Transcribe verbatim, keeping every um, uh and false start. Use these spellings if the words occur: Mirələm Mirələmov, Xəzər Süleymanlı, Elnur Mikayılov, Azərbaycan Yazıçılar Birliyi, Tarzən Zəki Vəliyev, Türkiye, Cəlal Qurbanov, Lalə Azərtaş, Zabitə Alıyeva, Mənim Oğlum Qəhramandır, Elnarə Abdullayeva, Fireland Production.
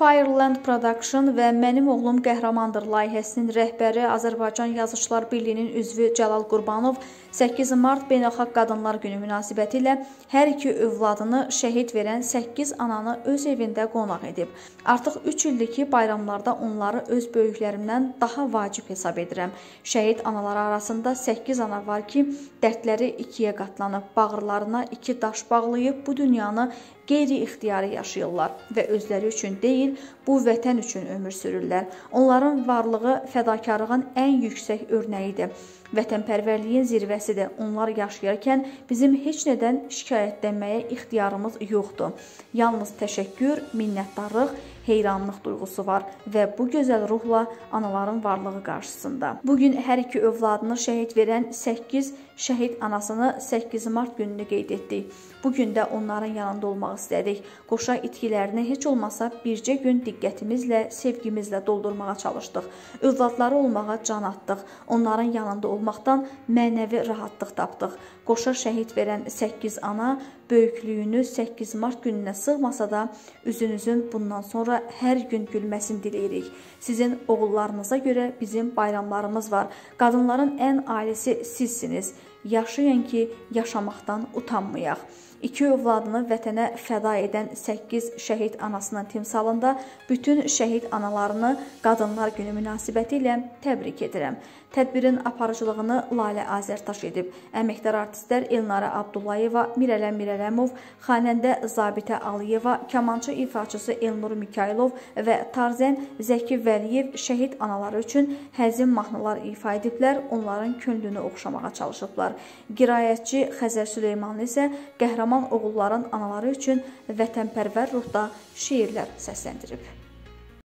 Fireland Production və Mənim Oğlum Qəhramandır layihəsinin rəhbəri Azərbaycan Yazıçılar Birliyinin üzvü Cəlal Qurbanov səkkiz mart Beynəlxalq Qadınlar Günü münasibətilə hər iki övladını şəhid verən səkkiz ananı öz evində qonaq edib. Artıq üç ildir ki, bayramlarda onları öz böyüklərimdən daha vacib hesab edirəm. Şəhid anaları arasında səkkiz ana var ki, dərdləri ikiyə qatlanıb, bağırlarına iki daş bağlayıb bu dünyanı qeyri-ixtiyari yaşayırlar və özləri üçün deyil, bu vətən üçün ömür sürürlər. Onların varlığı fədakarlığın ən yüksək örnəyidir. Vətənpərvərliyin zirvəsidir. Onlar yaşayarkən bizim heç nədən şikayətlənməyə ixtiyarımız yoxdur. Yalnız təşəkkür, minnətdarlıq, heyranlıq duyğusu var və bu gözəl ruhla anaların varlığı qarşısında. Bugün hər iki övladını şəhid verən səkkiz şəhid anasını səkkiz mart gününü qeyd etdik. Bugün də onların yanında olmaq istədik. Qoşa itkilərini heç olmasa bircə gün diqqətimizlə, sevgimizlə doldurmağa çalışdıq. Övladları olmağa can atdıq. Onların yanında olmaqdan mənəvi rahatlıq tapdıq. Qoşa şəhid verən səkkiz ana böyüklüyünü səkkiz mart gününə sığmasa da üzünüzün bundan sonra hər gün gülməsini diləyirik. Sizin oğullarınıza görə bizim bayramlarımız var. Qadınların ən ailesi sizsiniz. Yaşayın ki, yaşamaqdan utanmayaq. İki övladını vətənə fəda edən səkkiz şəhid anasının timsalında bütün şəhid analarını Qadınlar Günü münasibəti ilə təbrik edirəm. Tədbirin aparıcılığını Lalə Azərtaş edib. Əməkdar artistlər Elnarə Abdullayeva, Mirələm Mirələmov, xanəndə Zabitə Alıyeva, kamançı ifaçısı Elnur Mikayılov və Tarzən Zəki Vəliyev şəhid anaları üçün həzin mahnılar ifa ediblər, onların könlünü oxşamağa çalışıblar. Qiraətçi Xəzər Süleymanlı isə qəhrəman oğulların anaları üçün vətənpərvər ruhda şeirlər səsləndirib.